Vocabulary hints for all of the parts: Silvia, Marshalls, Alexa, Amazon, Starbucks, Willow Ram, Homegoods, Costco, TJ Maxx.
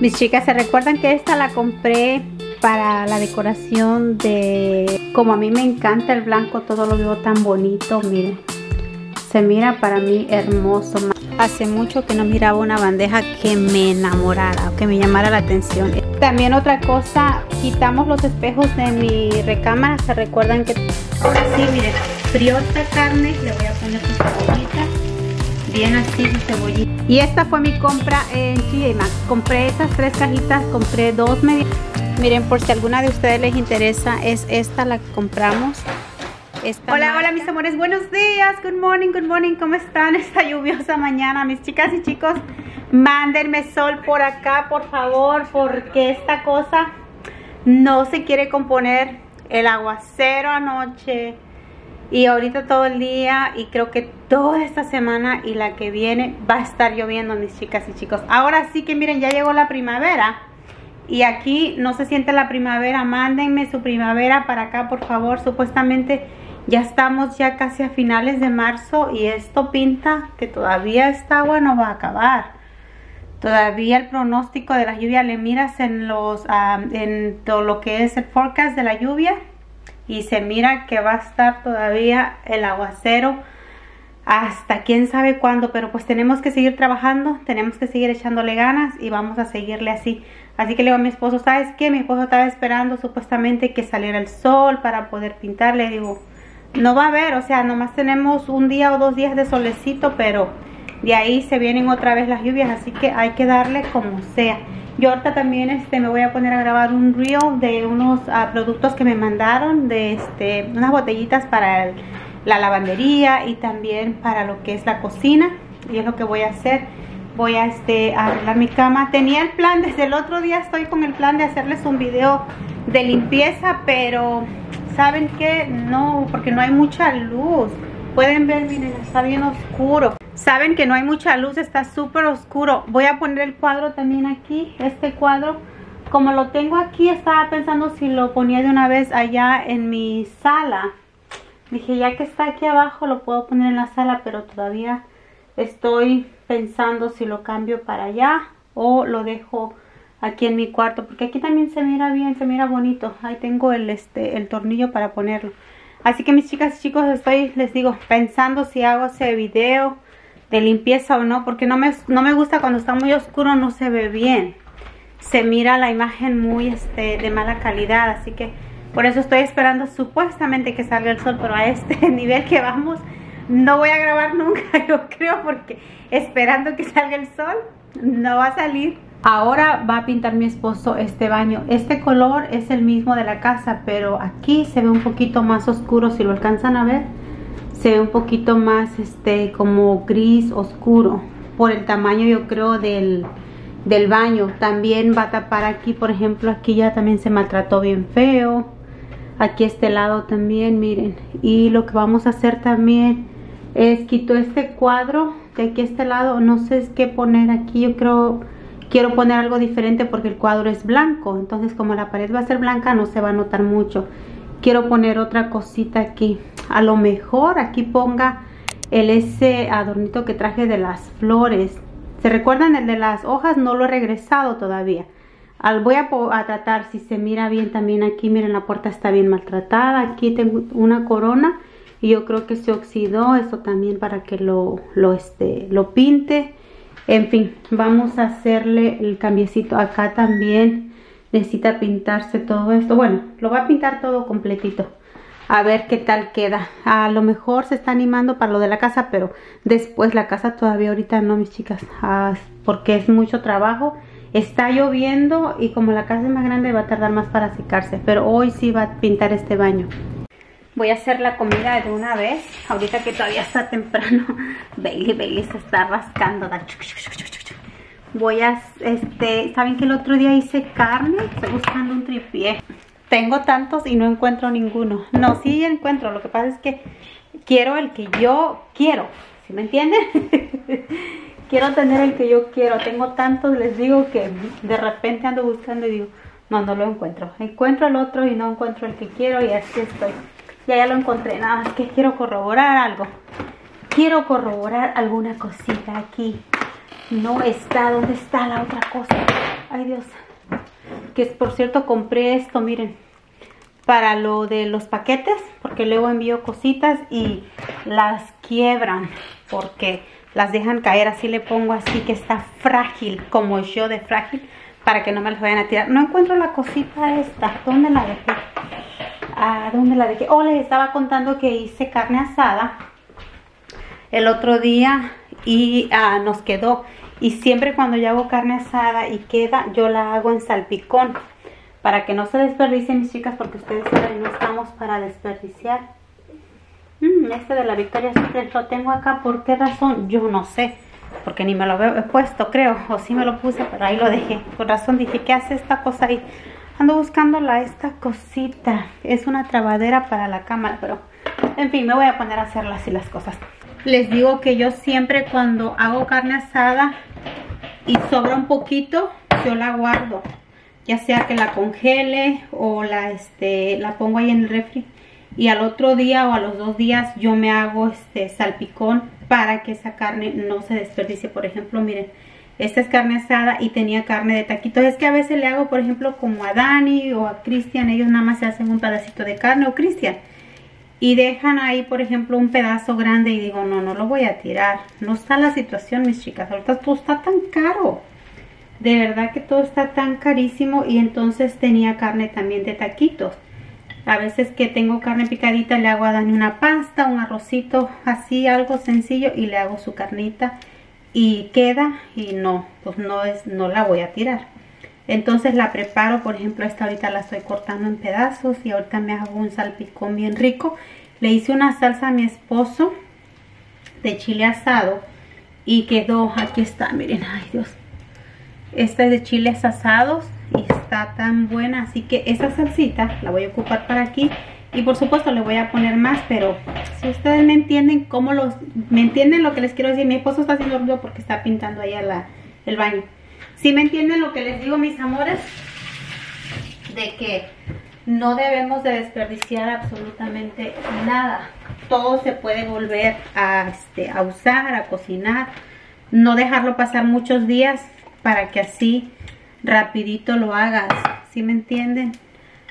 Mis chicas, se recuerdan que esta la compré para la decoración de... Como a mí me encanta el blanco, todo lo veo tan bonito, miren. Se mira para mí hermoso. Hace mucho que no miraba una bandeja que me enamorara, que me llamara la atención. También otra cosa, quitamos los espejos de mi recámara. Se recuerdan que... Ahora sí, miren, frió esta carne, le voy a poner su cebollita. Bien así su cebollita. Y esta fue mi compra en TJ Maxx. Compré estas 3 cajitas, compré 2 medias. Miren, por si alguna de ustedes les interesa, es esta la que compramos. Hola mis amores, buenos días, good morning, ¿cómo están esta lluviosa mañana? Mis chicas y chicos, mándenme sol por acá, por favor, porque esta cosa no se quiere componer. El aguacero anoche y ahorita todo el día, y creo que toda esta semana y la que viene va a estar lloviendo, mis chicas y chicos. Ahora sí que miren, ya llegó la primavera. Y aquí no se siente la primavera. Mándenme su primavera para acá, por favor. Supuestamente ya estamos ya casi a finales de marzo y esto pinta que todavía esta agua no va a acabar. Todavía el pronóstico de la lluvia, le miras en los en todo lo que es el forecast de la lluvia y se mira que va a estar todavía el aguacero hasta quién sabe cuándo, pero pues tenemos que seguir trabajando, tenemos que seguir echándole ganas y vamos a seguirle así. Así que le digo a mi esposo, ¿sabes qué? Mi esposo estaba esperando supuestamente que saliera el sol para poder pintar. Le digo, no va a haber, o sea, nomás tenemos un día o 2 días de solecito, pero de ahí se vienen otra vez las lluvias, así que hay que darle como sea. Yo ahorita también me voy a poner a grabar un reel de unos productos que me mandaron, de unas botellitas para la lavandería y también para lo que es la cocina, y es lo que voy a hacer. Voy a arreglar mi cama. Tenía el plan, desde el otro día estoy con el plan de hacerles un video de limpieza, pero ¿saben qué? No, porque no hay mucha luz. Pueden ver, miren, está bien oscuro. Saben que no hay mucha luz, está súper oscuro. Voy a poner el cuadro también aquí, este cuadro. Como lo tengo aquí, estaba pensando si lo ponía de una vez allá en mi sala. Dije, ya que está aquí abajo, lo puedo poner en la sala, pero todavía estoy pensando si lo cambio para allá o lo dejo aquí en mi cuarto, porque aquí también se mira bien, se mira bonito. Ahí tengo el tornillo para ponerlo. Así que mis chicas y chicos, estoy, les digo, pensando si hago ese video de limpieza o no, porque no me gusta cuando está muy oscuro, no se ve bien. Se mira la imagen muy de mala calidad, así que por eso estoy esperando supuestamente que salga el sol, pero a este nivel que vamos no voy a grabar nunca, yo creo, porque esperando que salga el sol no va a salir. Ahora va a pintar mi esposo este baño. Este color es el mismo de la casa, pero aquí se ve un poquito más oscuro, si lo alcanzan a ver. Se ve un poquito más como gris oscuro por el tamaño, yo creo, del baño. También va a tapar aquí, por ejemplo, aquí ya también se maltrató bien feo. Aquí este lado también, miren. Y lo que vamos a hacer también es quito este cuadro de aquí a este lado. No sé qué poner aquí, yo creo quiero poner algo diferente porque el cuadro es blanco, entonces como la pared va a ser blanca no se va a notar mucho. Quiero poner otra cosita aquí, a lo mejor aquí ponga ese adornito que traje de las flores. ¿Se recuerdan el de las hojas? No lo he regresado todavía. Voy a tratar si se mira bien también aquí. Miren, la puerta está bien maltratada. Aquí tengo una corona y yo creo que se oxidó, eso también para que lo pinte. En fin, vamos a hacerle el cambiecito. Acá también necesita pintarse todo esto. Bueno, lo va a pintar todo completito. A ver qué tal queda. A lo mejor se está animando para lo de la casa, pero después la casa todavía ahorita no, mis chicas. Porque es mucho trabajo. Está lloviendo y como la casa es más grande va a tardar más para secarse. Pero hoy sí va a pintar este baño. Voy a hacer la comida de una vez. Ahorita que todavía está temprano. Bailey se está rascando. Voy a... ¿Saben que el otro día hice carne? Estoy buscando un tripié. Tengo tantos y no encuentro ninguno. No, sí encuentro. Lo que pasa es que quiero el que yo quiero. ¿Sí me entienden? Quiero tener el que yo quiero. Tengo tantos, les digo, que de repente ando buscando y digo, no lo encuentro. Encuentro el otro y no encuentro el que quiero y así estoy. Ya lo encontré. Nada más que quiero corroborar algo. Quiero corroborar alguna cosita aquí. No está. ¿Dónde está la otra cosa? Ay, Dios. Que por cierto compré esto, miren, para lo de los paquetes, porque luego envío cositas y las quiebran, porque las dejan caer. Así le pongo así que está frágil, como yo de frágil, para que no me las vayan a tirar. No encuentro la cosita esta. ¿Dónde la dejé? Ah, ¿dónde la dejé? Oh, les estaba contando que hice carne asada el otro día y nos quedó. Y siempre cuando yo hago carne asada y queda, yo la hago en salpicón, para que no se desperdicien, mis chicas, porque ustedes saben, no estamos para desperdiciar. Este de la Victoria Secret lo tengo acá. ¿Por qué razón? Yo no sé, porque ni me lo he puesto, creo. O sí me lo puse, pero ahí lo dejé. Por razón dije, ¿qué hace esta cosa ahí? Ando buscándola, esta cosita. Es una trabadera para la cámara, pero en fin, me voy a poner a hacer así las cosas. Les digo que yo siempre cuando hago carne asada y sobra un poquito, yo la guardo, ya sea que la congele o la pongo ahí en el refri, y al otro día o a los 2 días yo me hago salpicón para que esa carne no se desperdicie. Por ejemplo, miren, esta es carne asada y tenía carne de taquitos. Es que a veces le hago, por ejemplo, como a Dani o a Cristian, ellos nada más se hacen un pedacito de carne, o Cristian, y dejan ahí, por ejemplo, un pedazo grande, y digo, no, no lo voy a tirar. No está la situación, mis chicas. Ahorita todo está tan caro. De verdad que todo está tan carísimo. Y entonces tenía carne también de taquitos. A veces que tengo carne picadita, le hago a Dani una pasta, un arrocito, así algo sencillo, y le hago su carnita y queda. Y no, pues no la voy a tirar. Entonces la preparo, por ejemplo, esta ahorita la estoy cortando en pedazos y ahorita me hago un salpicón bien rico. Le hice una salsa a mi esposo de chile asado y quedó, aquí está, miren, ay Dios. Esta es de chiles asados y está tan buena, así que esa salsita la voy a ocupar para aquí. Y por supuesto le voy a poner más, pero si ustedes me entienden me entienden lo que les quiero decir. Mi esposo está haciendo ruido porque está pintando ahí el baño. ¿Sí me entienden lo que les digo, mis amores? De que no debemos de desperdiciar absolutamente nada. Todo se puede volver a usar, a cocinar. No dejarlo pasar muchos días para que así rapidito lo hagas. ¿Sí me entienden?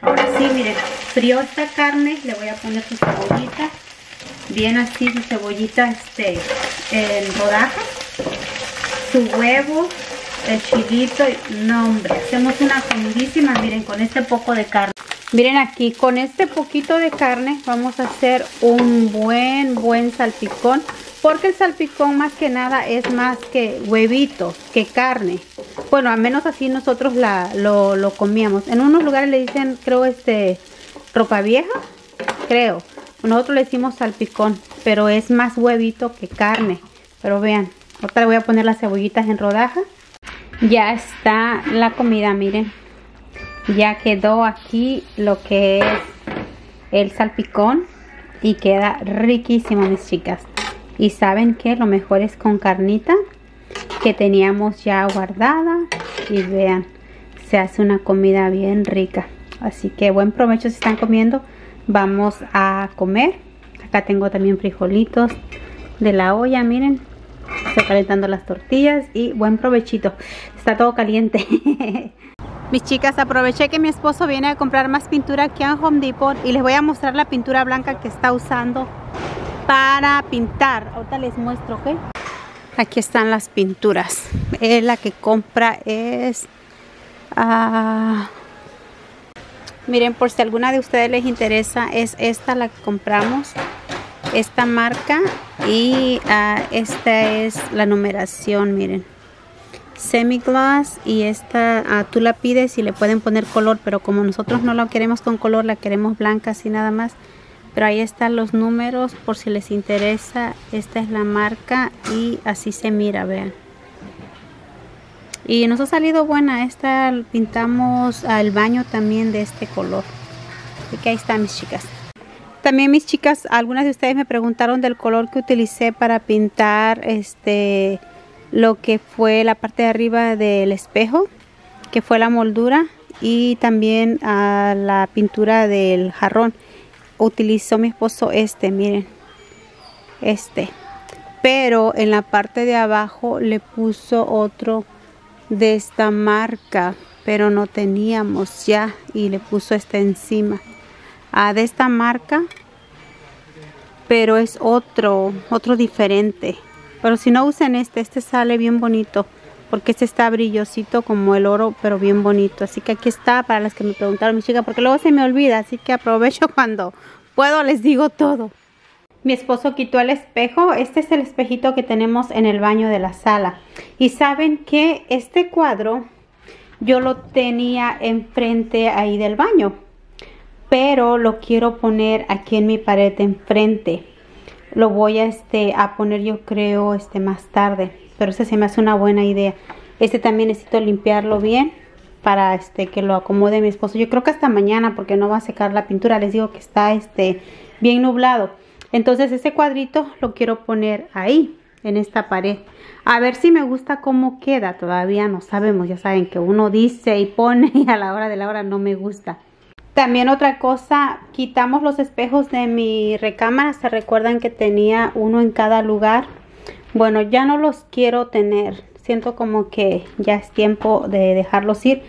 Ahora sí, miren, frío esta carne. Le voy a poner su cebollita. Bien así, su cebollita en rodajas. Su huevo. El chilito, no hombre, hacemos una comidísima, miren, con este poco de carne. Miren aquí, con este poquito de carne vamos a hacer un buen salpicón, porque el salpicón más que nada es más que huevitos, que carne. Bueno, al menos así nosotros lo comíamos. En unos lugares le dicen, creo, ropa vieja, creo. Nosotros le decimos salpicón, pero es más huevito que carne. Pero vean, ahorita le voy a poner las cebollitas en rodaja. Ya está la comida, miren. Ya quedó aquí lo que es el salpicón y queda riquísimo, mis chicas. Y saben que lo mejor es con carnita que teníamos ya guardada. Y vean, se hace una comida bien rica. Así que buen provecho si están comiendo. Vamos a comer. Acá tengo también frijolitos de la olla, miren. Estoy calentando las tortillas y buen provechito. Está todo caliente. Mis chicas, aproveché que mi esposo viene a comprar más pintura aquí a Home Depot y les voy a mostrar la pintura blanca que está usando para pintar. Ahorita les muestro, ¿ok? Aquí están las pinturas. La que compra es... miren, por si alguna de ustedes les interesa, es esta la que compramos. Esta marca y esta es la numeración, miren, semigloss, y esta tú la pides y le pueden poner color, pero como nosotros no la queremos con color, la queremos blanca así nada más. Pero ahí están los números por si les interesa. Esta es la marca y así se mira, vean. Y nos ha salido buena esta, pintamos el baño también de este color. Así que ahí están, mis chicas. También, mis chicas, algunas de ustedes me preguntaron del color que utilicé para pintar lo que fue la parte de arriba del espejo, que fue la moldura, y también la pintura del jarrón. Utilizó mi esposo miren, pero en la parte de abajo le puso otro de esta marca, pero no teníamos ya y le puso esta encima. Ah, de esta marca, pero es otro diferente. Pero si no usan este sale bien bonito, porque este está brillosito como el oro, pero bien bonito. Así que aquí está, para las que me preguntaron, mi chica, porque luego se me olvida, así que aprovecho cuando puedo, les digo todo. Mi esposo quitó el espejo. Este es el espejito que tenemos en el baño de la sala. Y saben que este cuadro yo lo tenía enfrente ahí del baño, pero lo quiero poner aquí en mi pared de enfrente. Lo voy a poner, yo creo, más tarde, pero se me hace una buena idea. También necesito limpiarlo bien para que lo acomode mi esposo. Yo creo que hasta mañana, porque no va a secar la pintura. Les digo que está bien nublado. Entonces ese cuadrito lo quiero poner ahí en esta pared, a ver si me gusta cómo queda. Todavía no sabemos, ya saben que uno dice y pone y a la hora de la hora no me gusta. También otra cosa, quitamos los espejos de mi recámara. ¿Se recuerdan que tenía uno en cada lugar? Bueno, ya no los quiero tener. Siento como que ya es tiempo de dejarlos ir.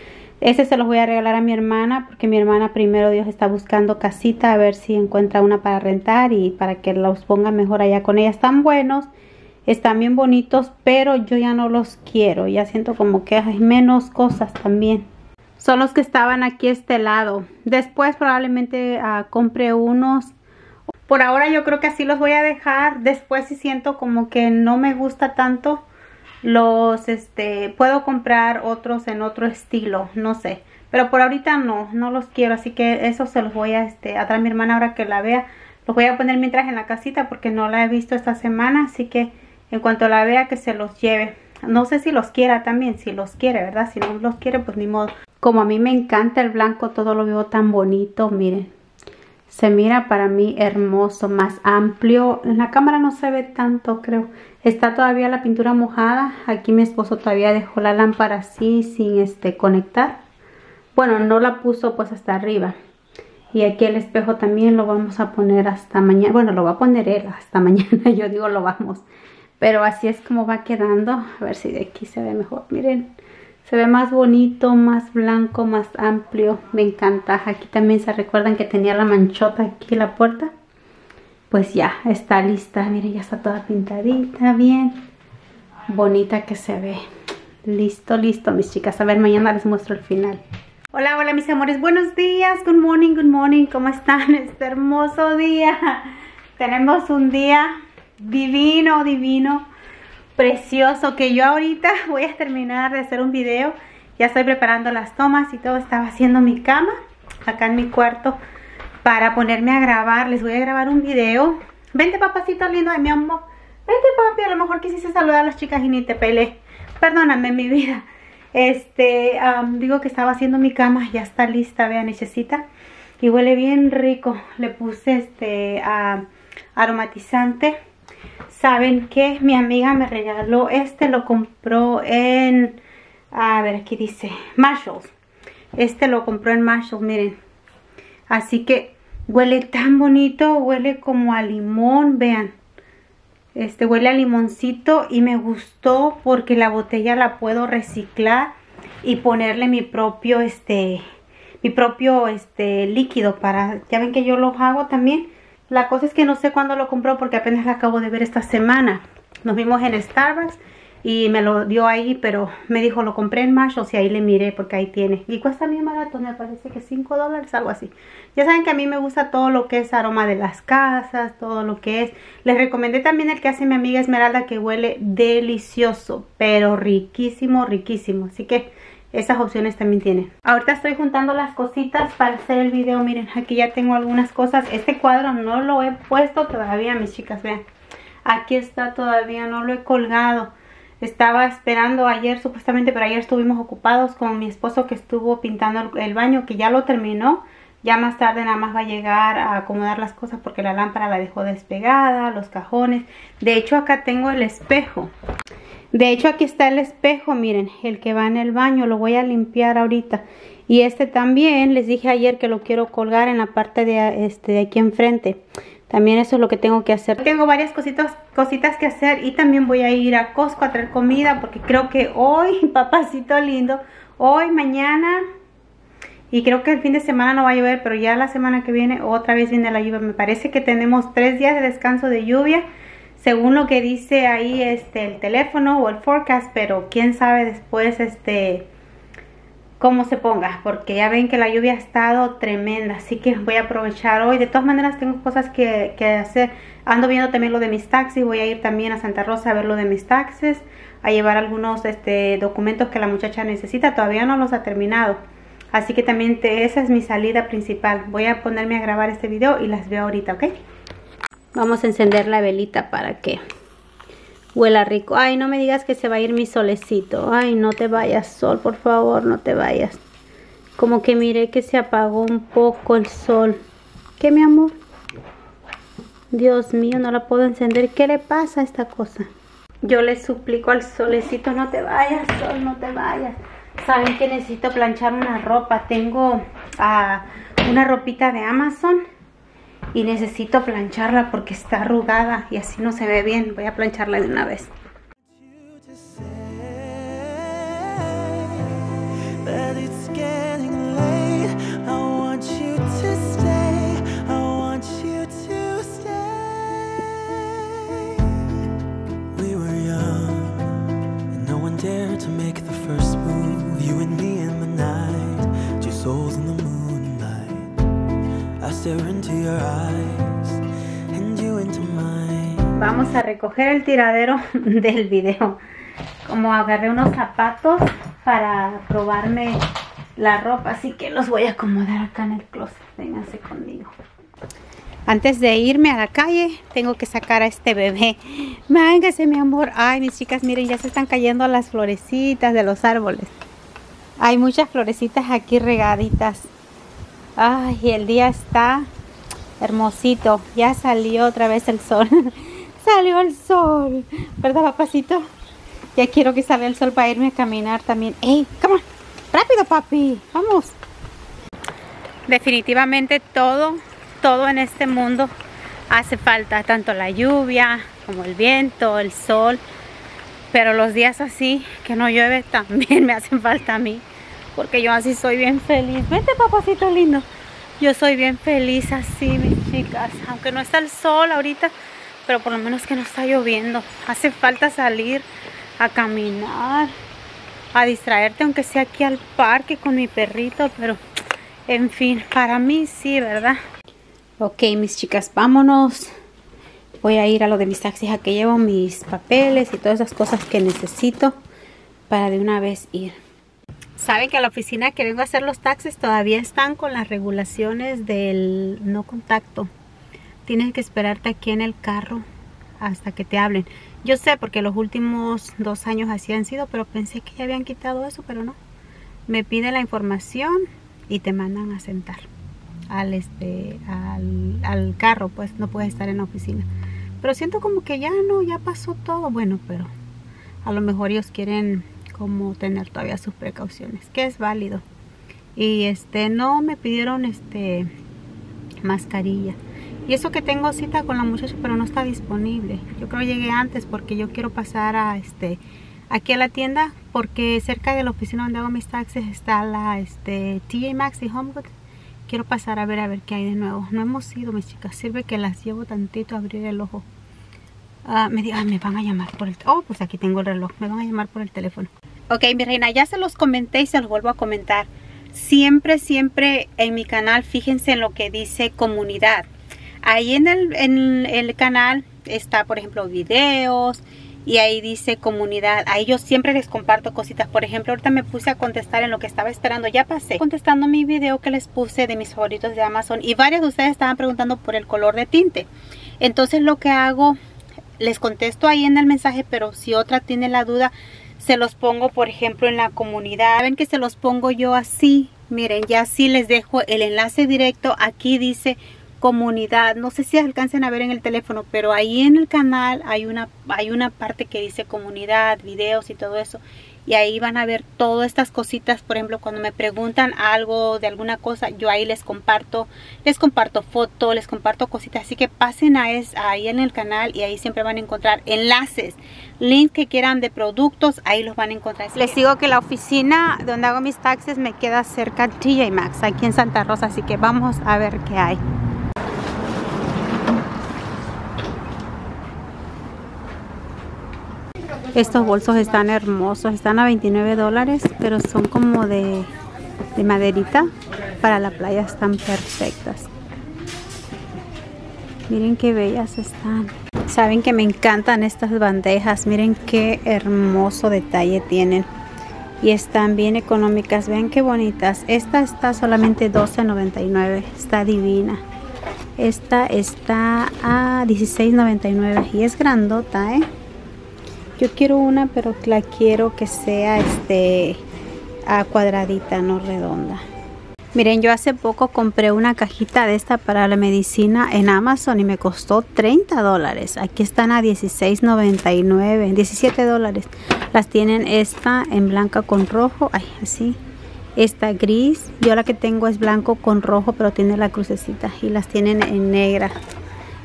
Se los voy a regalar a mi hermana, porque mi hermana, primero Dios, está buscando casita, a ver si encuentra una para rentar y para que los ponga mejor allá con ella. Están buenos, están bien bonitos, pero yo ya no los quiero. Ya siento como que hay menos cosas también. Son los que estaban aquí lado. Después probablemente compre unos. Por ahora yo creo que así los voy a dejar. Después si siento como que no me gusta tanto, los puedo comprar otros en otro estilo, no sé, pero por ahorita no los quiero, así que eso se los voy a traer a mi hermana ahora que la vea. Los voy a poner mientras en la casita, porque no la he visto esta semana, así que en cuanto la vea que se los lleve. No sé si los quiera también, si los quiere, ¿verdad? Si no los quiere, pues ni modo. Como a mí me encanta el blanco, todo lo veo tan bonito, miren. Se mira para mí hermoso, más amplio. En la cámara no se ve tanto, creo. Está todavía la pintura mojada. Aquí mi esposo todavía dejó la lámpara así, sin conectar. Bueno, no la puso pues hasta arriba. Y aquí el espejo también lo vamos a poner hasta mañana. Bueno, lo va a poner él hasta mañana. Yo digo lo vamos. Pero así es como va quedando. A ver si de aquí se ve mejor. Miren, se ve más bonito, más blanco, más amplio. Me encanta. Aquí también, se recuerdan que tenía la manchota aquí en la puerta. Pues ya está lista. Miren, ya está toda pintadita, bien bonita que se ve. Listo, listo, mis chicas. A ver, mañana les muestro el final. Hola, hola, mis amores. Buenos días. Good morning, good morning. ¿Cómo están? Este hermoso día. Tenemos un día divino, divino. Precioso, que yo ahorita voy a terminar de hacer un video. Ya estoy preparando las tomas y todo. Estaba haciendo mi cama acá en mi cuarto para ponerme a grabar. Les voy a grabar un video. Vente, papacito lindo de mi amor. Vente, papi. A lo mejor quisiste saludar a las chicas y ni te peleé. Perdóname, mi vida. Digo que estaba haciendo mi cama. Ya está lista, vean, hechecita. Y huele bien rico. Le puse aromatizante. Saben que mi amiga me regaló lo compró en, a ver, aquí dice Marshalls. Lo compró en Marshalls, miren. Así que huele tan bonito, huele como a limón, vean. Huele a limoncito y me gustó porque la botella la puedo reciclar y ponerle mi propio líquido para, ya ven que yo los hago también. La cosa es que no sé cuándo lo compró, porque apenas la acabo de ver esta semana. Nos vimos en Starbucks y me lo dio ahí, pero me dijo, lo compré en Marshalls y ahí le miré porque ahí tiene. Y cuesta bien barato, me parece que $5, algo así. Ya saben que a mí me gusta todo lo que es aroma de las casas, todo lo que es. Les recomendé también el que hace mi amiga Esmeralda, que huele delicioso, pero riquísimo, riquísimo. Así que esas opciones también tienen. Ahorita estoy juntando las cositas para hacer el video. Miren, aquí ya tengo algunas cosas. Este cuadro no lo he puesto todavía, mis chicas, vean. Aquí está todavía, no lo he colgado. Estaba esperando ayer supuestamente, pero ayer estuvimos ocupados con mi esposo que estuvo pintando el baño, que ya lo terminó. Ya más tarde nada más va a llegar a acomodar las cosas porque la lámpara la dejó despegada, los cajones. De hecho, acá tengo el espejo. De hecho, aquí está el espejo, miren, el que va en el baño, lo voy a limpiar ahorita. Y también, les dije ayer que lo quiero colgar en la parte de aquí enfrente. También eso es lo que tengo que hacer. Tengo varias cositas que hacer y también voy a ir a Costco a traer comida porque creo que hoy, papacito lindo, hoy, mañana y creo que el fin de semana no va a llover, pero ya la semana que viene otra vez viene la lluvia. Me parece que tenemos 3 días de descanso de lluvia, según lo que dice ahí el teléfono o el forecast, pero quién sabe después cómo se ponga, porque ya ven que la lluvia ha estado tremenda, así que voy a aprovechar hoy. De todas maneras tengo cosas que hacer, ando viendo también lo de mis taxis, voy a ir también a Santa Rosa a ver lo de mis taxis, a llevar algunos documentos que la muchacha necesita, todavía no los ha terminado, así que también esa es mi salida principal. Voy a ponerme a grabar este video y las veo ahorita, ¿ok? Vamos a encender la velita para que huela rico. Ay, no me digas que se va a ir mi solecito. Ay, no te vayas, sol, por favor, no te vayas. Como que miré que se apagó un poco el sol. ¿Qué, mi amor? Dios mío, no la puedo encender. ¿Qué le pasa a esta cosa? Yo le suplico al solecito, no te vayas, sol, no te vayas. Saben que necesito planchar una ropa. Tengo una ropita de Amazon y necesito plancharla porque está arrugada y así no se ve bien. Voy a plancharla de una vez. Vamos a recoger el tiradero del video. Como agarré unos zapatos para probarme la ropa, así que los voy a acomodar acá en el closet. Vénganse conmigo. Antes de irme a la calle, tengo que sacar a este bebé. Véngase, mi amor. Ay, mis chicas, miren, ya se están cayendo las florecitas de los árboles. Hay muchas florecitas aquí regaditas. Ay, el día está hermosito. Ya salió otra vez el sol. Salió el sol, ¿verdad, papacito? Ya quiero que salga el sol para irme a caminar también. ¡Ey, come on! ¡Rápido, papi! ¡Vamos! Definitivamente todo en este mundo hace falta. Tanto la lluvia, como el viento, el sol. Pero los días así, que no llueve, también me hacen falta a mí. Porque yo así soy bien feliz. Vente, papacito lindo. Yo soy bien feliz así, mis chicas. Aunque no está el sol ahorita, pero por lo menos que no está lloviendo. Hace falta salir a caminar, a distraerte, aunque sea aquí al parque con mi perrito. Pero, en fin, para mí sí, ¿verdad? Ok, mis chicas, vámonos. Voy a ir a lo de mis taxis, a que llevo mis papeles y todas esas cosas que necesito para de una vez ir. Saben que a la oficina que vengo a hacer los taxis todavía están con las regulaciones del no contacto. Tienes que esperarte aquí en el carro hasta que te hablen. Yo sé porque los últimos 2 años así han sido, pero pensé que ya habían quitado eso, pero no. Me piden la información y te mandan a sentar al carro, pues no puedes estar en la oficina. Pero siento como que ya no, ya pasó todo. Bueno, pero a lo mejor ellos quieren como tener todavía sus precauciones, que es válido. Y no me pidieron mascarilla. Y eso que tengo cita con la muchacha, pero no está disponible. Yo creo que llegué antes porque yo quiero pasar a aquí a la tienda, porque cerca de la oficina donde hago mis taxis está la TJ Maxx y Homegoods. Quiero pasar a ver qué hay de nuevo. No hemos ido, mis chicas. Sirve que las llevo tantito a abrir el ojo. Me digo, ay, me van a llamar por el teléfono. Oh, pues aquí tengo el reloj. Me van a llamar por el teléfono. Ok, mi reina, ya se los comenté y se los vuelvo a comentar. Siempre en mi canal, fíjense en lo que dice comunidad. Ahí en el canal está, por ejemplo, videos y ahí dice comunidad. Ahí yo siempre les comparto cositas. Por ejemplo, ahorita me puse a contestar en lo que estaba esperando. Ya pasé contestando mi video que les puse de mis favoritos de Amazon. Y varios de ustedes estaban preguntando por el color de tinte. Entonces lo que hago, les contesto ahí en el mensaje, pero si otra tiene la duda, se los pongo, por ejemplo, en la comunidad. Saben que se los pongo yo así. Miren, ya así les dejo el enlace directo. Aquí dice comunidad. No sé si alcancen a ver en el teléfono, pero ahí en el canal hay una parte que dice comunidad, videos y todo eso. y ahí van a ver todas estas cositas. Por ejemplo, cuando me preguntan algo de alguna cosa, yo ahí les comparto fotos, les comparto cositas. Así que pasen ahí en el canal y ahí siempre van a encontrar enlaces, links que quieran de productos, ahí los van a encontrar. Les digo que la oficina donde hago mis taxes me queda cerca de TJ Maxx, aquí en Santa Rosa, así que vamos a ver qué hay. Estos bolsos están hermosos, están a $29, pero son como de maderita. Para la playa están perfectas. Miren qué bellas están. Saben que me encantan estas bandejas, miren qué hermoso detalle tienen. Y están bien económicas, vean qué bonitas. Esta está solamente $12.99, está divina. Esta está a $16.99 y es grandota, ¿eh? Yo quiero una, pero la quiero que sea cuadradita, no redonda. Miren, yo hace poco compré una cajita de esta para la medicina en Amazon y me costó $30. Aquí están a $16.99, $17. Las tienen esta en blanca con rojo, así. Esta gris, yo la que tengo es blanco con rojo, pero tiene la crucecita, y las tienen en negra.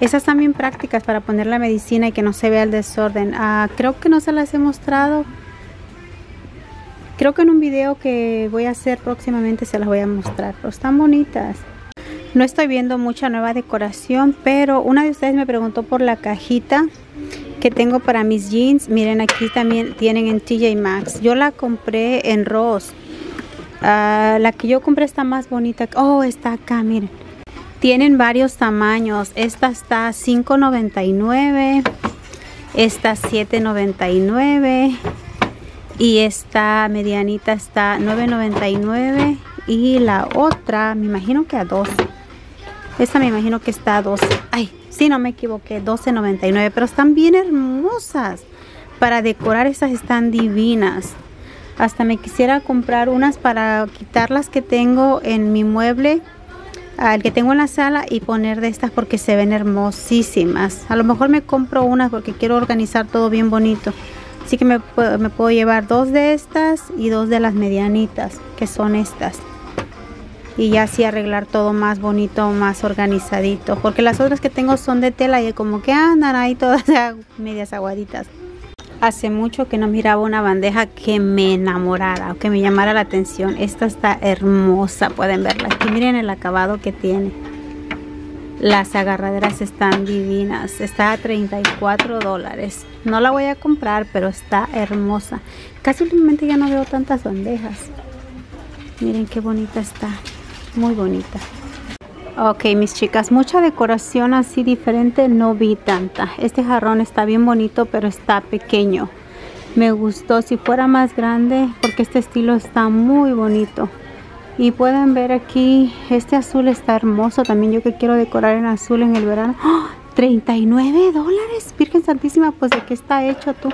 Esas están bien prácticas para poner la medicina y que no se vea el desorden. Creo que no se las he mostrado. Creo que en un video que voy a hacer próximamente se las voy a mostrar. Pero están bonitas. No estoy viendo mucha nueva decoración, pero una de ustedes me preguntó por la cajita que tengo para mis jeans. Miren, aquí también tienen en TJ Maxx. Yo la compré en Ross. La que yo compré está más bonita. Oh, está acá, miren. Tienen varios tamaños. Esta está $5.99, esta $7.99 y esta medianita está $9.99 y la otra me imagino que a $12. Esta me imagino que está a $12. Ay, sí, no me equivoqué, $12.99, pero están bien hermosas. Para decorar estas están divinas. Hasta me quisiera comprar unas para quitar las que tengo en mi mueble, al que tengo en la sala, y poner de estas porque se ven hermosísimas. A lo mejor me compro unas porque quiero organizar todo bien bonito. Así que me puedo llevar dos de estas y dos de las medianitas, que son estas. Y ya así arreglar todo más bonito, más organizadito. Porque las otras que tengo son de tela y como que andan ahí todas medias aguaditas. Hace mucho que no miraba una bandeja que me enamorara o que me llamara la atención. Esta está hermosa, pueden verla aquí. Miren el acabado que tiene. Las agarraderas están divinas. Está a $34. No la voy a comprar, pero está hermosa. Casi últimamente ya no veo tantas bandejas. Miren qué bonita está. Muy bonita. Ok, mis chicas, mucha decoración así diferente no vi tanta. Este jarrón está bien bonito, pero está pequeño. Me gustó, si fuera más grande, porque este estilo está muy bonito. Y pueden ver aquí, este azul está hermoso. También yo que quiero decorar en azul en el verano. ¡Oh! $39, Virgen Santísima, pues ¿de qué está hecho tú?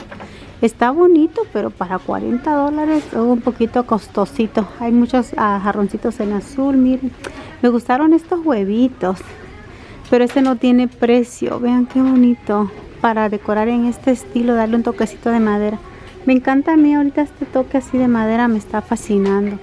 Está bonito, pero para $40, un poquito costosito. Hay muchos jarroncitos en azul, miren. Me gustaron estos huevitos, pero este no tiene precio. Vean qué bonito, para decorar en este estilo, darle un toquecito de madera. Me encanta a mí ahorita este toque así de madera, me está fascinando.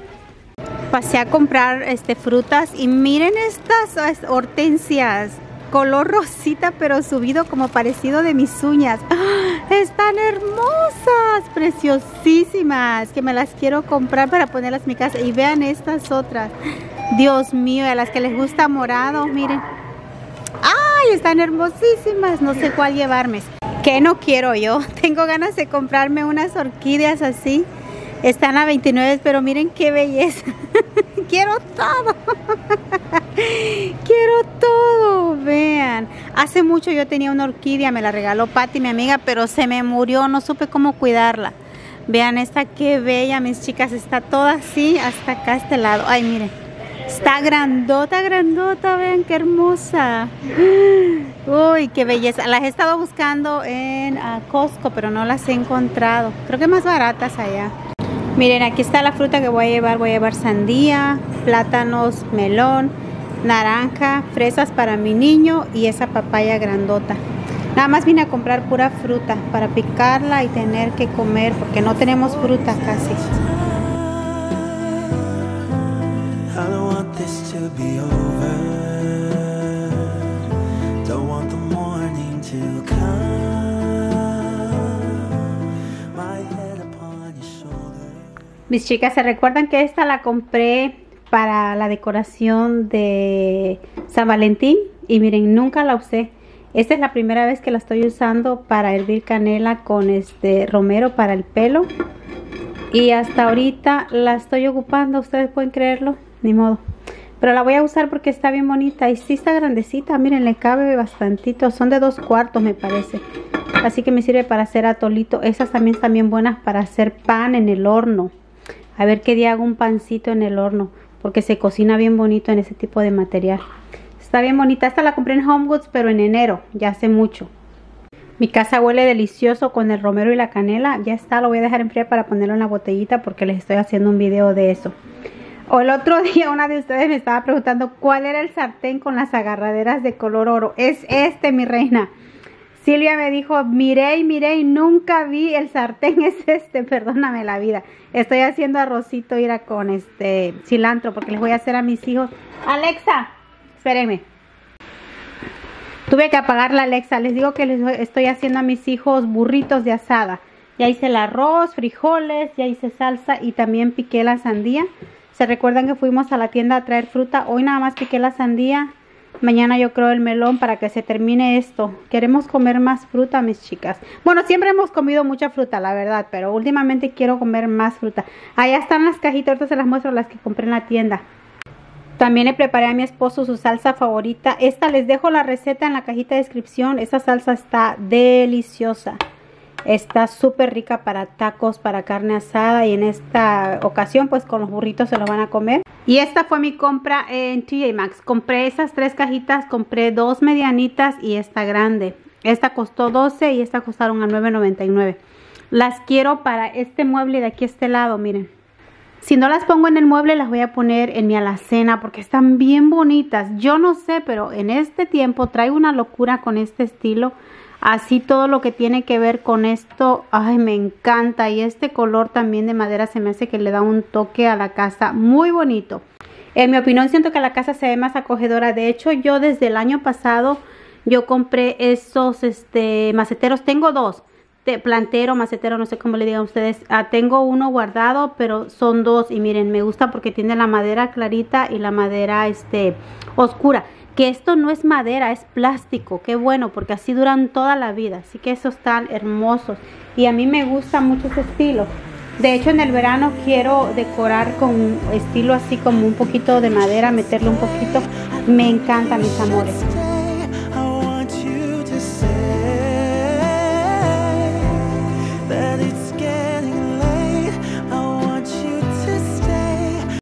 Pasé a comprar frutas y miren estas hortensias, color rosita pero subido como parecido de mis uñas. ¡Ah! Están hermosas, preciosísimas, que me las quiero comprar para ponerlas en mi casa. Y vean estas otras. Dios mío, a las que les gusta morado, miren. ¡Ay, están hermosísimas! No sé cuál llevarme. ¿Qué no quiero yo? Tengo ganas de comprarme unas orquídeas así. Están a $29, pero miren qué belleza. Quiero todo. Quiero todo, vean. Hace mucho yo tenía una orquídea, me la regaló Patty, mi amiga, pero se me murió, no supe cómo cuidarla. Vean esta, qué bella, mis chicas. Está toda así, hasta acá, este lado. Ay, miren. Está grandota, grandota, vean qué hermosa. Uy, qué belleza. Las he estado buscando en Costco, pero no las he encontrado. Creo que más baratas allá. Miren, aquí está la fruta que voy a llevar. Voy a llevar sandía, plátanos, melón, naranja, fresas para mi niño y esa papaya grandota. Nada más vine a comprar pura fruta para picarla y tener que comer porque no tenemos fruta casi. Mis chicas, ¿se recuerdan que esta la compré para la decoración de San Valentín? Y miren, nunca la usé. Esta es la primera vez que la estoy usando para hervir canela con este romero para el pelo. Y hasta ahorita la estoy ocupando, ustedes pueden creerlo, ni modo. Pero la voy a usar porque está bien bonita y sí está grandecita, miren, le cabe bastantito. Son de 2 cuartos me parece. Así que me sirve para hacer atolito. Esas también están bien buenas para hacer pan en el horno. A ver qué día hago un pancito en el horno, porque se cocina bien bonito en ese tipo de material. Está bien bonita. Esta la compré en Homegoods, pero en enero, ya hace mucho. Mi casa huele delicioso con el romero y la canela. Ya está, lo voy a dejar enfriar para ponerlo en la botellita porque les estoy haciendo un video de eso. O el otro día una de ustedes me estaba preguntando cuál era el sartén con las agarraderas de color oro. Es este, mi reina. Silvia me dijo, miré y nunca vi el sartén, es este, perdóname la vida. Estoy haciendo arrocito, ira, con este cilantro, porque les voy a hacer a mis hijos. Alexa, espérenme. Tuve que apagar la Alexa, les digo que les estoy haciendo a mis hijos burritos de asada. Ya hice el arroz, frijoles, ya hice salsa y también piqué la sandía. ¿Se recuerdan que fuimos a la tienda a traer fruta? Hoy nada más piqué la sandía. Mañana yo creo el melón para que se termine esto. Queremos comer más fruta, mis chicas. Bueno, siempre hemos comido mucha fruta, la verdad. Pero últimamente quiero comer más fruta. Allá están las cajitas, ahorita se las muestro, las que compré en la tienda. También le preparé a mi esposo su salsa favorita. Esta les dejo la receta en la cajita de descripción. Esta salsa está deliciosa. Está súper rica para tacos, para carne asada. Y en esta ocasión pues con los burritos se los van a comer. Y esta fue mi compra en TJ Maxx. Compré esas 3 cajitas, compré 2 medianitas y esta grande. Esta costó $12 y esta costaron a $9.99. Las quiero para este mueble de aquí a este lado, miren. Si no las pongo en el mueble, las voy a poner en mi alacena porque están bien bonitas. Yo no sé, pero en este tiempo traigo una locura con este estilo. Así todo lo que tiene que ver con esto, ay, me encanta. Y este color también de madera se me hace que le da un toque a la casa muy bonito. En mi opinión, siento que la casa se ve más acogedora. De hecho, yo desde el año pasado, yo compré esos maceteros. Tengo 2, de plantero, macetero, no sé cómo le digan ustedes. Tengo uno guardado, pero son 2. Y miren, me gusta porque tiene la madera clarita y la madera oscura. Que esto no es madera, es plástico. Qué bueno, porque así duran toda la vida. Así que esos están hermosos. Y a mí me gusta mucho ese estilo. De hecho, en el verano quiero decorar con estilo así como un poquito de madera, meterle un poquito. Me encanta, mis amores.